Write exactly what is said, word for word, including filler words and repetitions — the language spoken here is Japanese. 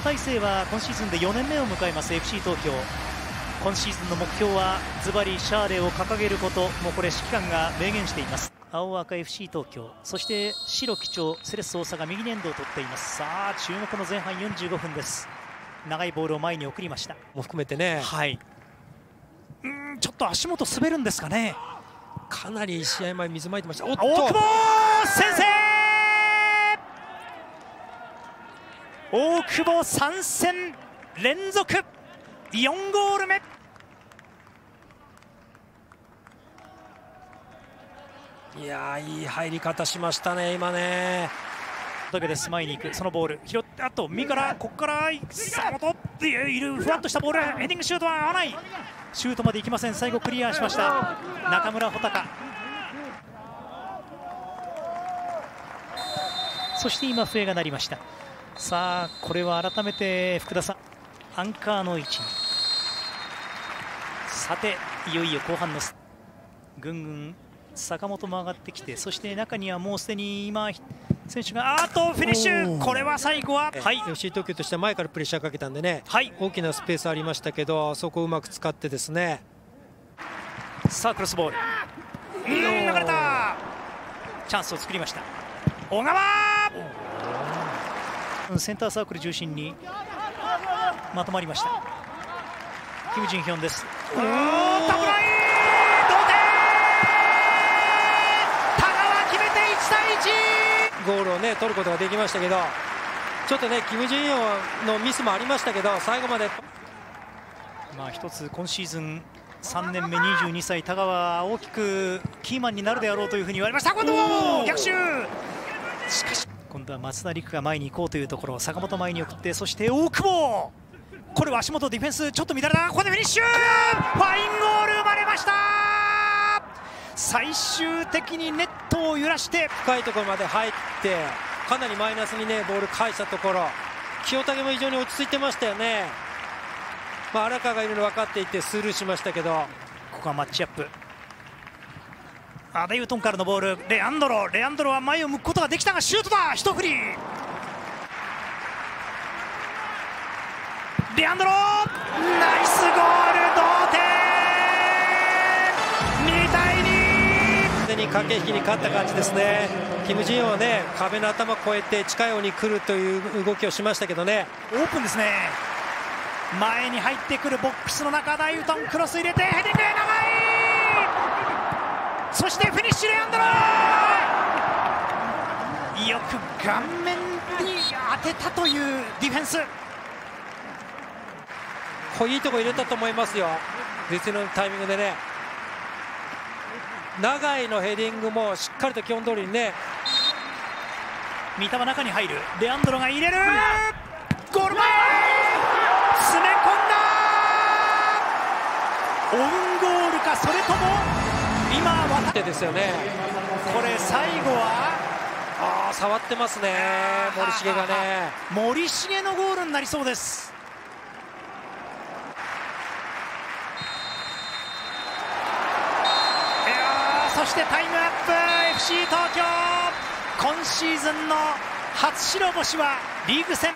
山大勢は今シーズンでよねんめを迎えます エフシー 東京。今シーズンの目標はズバリシャーレを掲げること、もうこれ指揮官が明言しています。青赤 エフシー 東京、そして白基調セレッソ大阪が右にエンドを取っています。さあ注目の前半よんじゅうごふんです。長いボールを前に送りました。も含めてね、はい、うーん、ちょっと足元滑るんですかね。かなり試合前水まいてました。おっと、大久保先制。大久保さんせん連続よんゴール目。いやー、いい入り方しましたね、今ね。だけです、前に行く、そのボール、拾って、あと、右から、ここから、さあ、戻っている、ふわっとしたボール、ヘディングシュートは合わない、シュートまで行きません、最後、クリアしました、中村穂高。そして今、笛が鳴りました。さあ、これは改めて、福田さん、アンカーの位置に、さて、いよいよ後半の、ぐんぐん。坂本も上がってきて、そして中にはもうすでに今選手が、あとフィニッシュ、これは最後は、はい、エフシー 東京としては前からプレッシャーかけたんでね、はい、大きなスペースありましたけど、そこをうまく使ってですね。さあクロスボール、うーん、流れた、チャンスを作りました小川。センターサークル中心にまとまりました。キム・ジンヒョンです。おー、タフライ、ゴールを、ね、取ることができましたけど、ちょっとね、キム・ジンヨンのミスもありましたけど、最後まで、まあ、一つ、今シーズンさんねんめ、にじゅうにさい、田川、大きくキーマンになるであろうというふうに言われました。今度は逆襲、しかし今度は松田陸が前に行こうというところ、坂本前に送って、そして大久保、これは足元、ディフェンス、ちょっと乱れた、ここでフィニッシュ、ファインゴール生まれました。最終的にネットを揺らして深いところまで入って、かなりマイナスにねボール返したところ、清武も非常に落ち着いてましたよね。まあ、荒川がいるの分かっていてスルーしましたけど、ここはマッチアップ、アデウトンからのボール、レアンドロレアンドロは前を向くことができたがシュートだ、一振り、レアンドロナイスゴール、同点に駆け引きに勝った感じですね。キム・ジンヨンはね、壁の頭を越えて近い方に来るという動きをしましたけどね。オープンですね。前に入ってくるボックスの中、ダイウトンクロス入れてヘディング、長い。そしてフィニッシュ、レアンドロ。よく顔面に当てたというディフェンス。こういいとこ入れたと思いますよ。絶妙なタイミングでね。長井のヘディングもしっかりと基本通りにね。三田は中に入る、レアンドロが入れる、ゴール前、詰め込んだ、オウンゴールか、それとも今は渡ってですよね。これ最後はああ触ってますね、森重がね。森重のゴールになりそうです。そしてタイムアップ、 エフシー 東京、今シーズンの初白星はリーグ戦。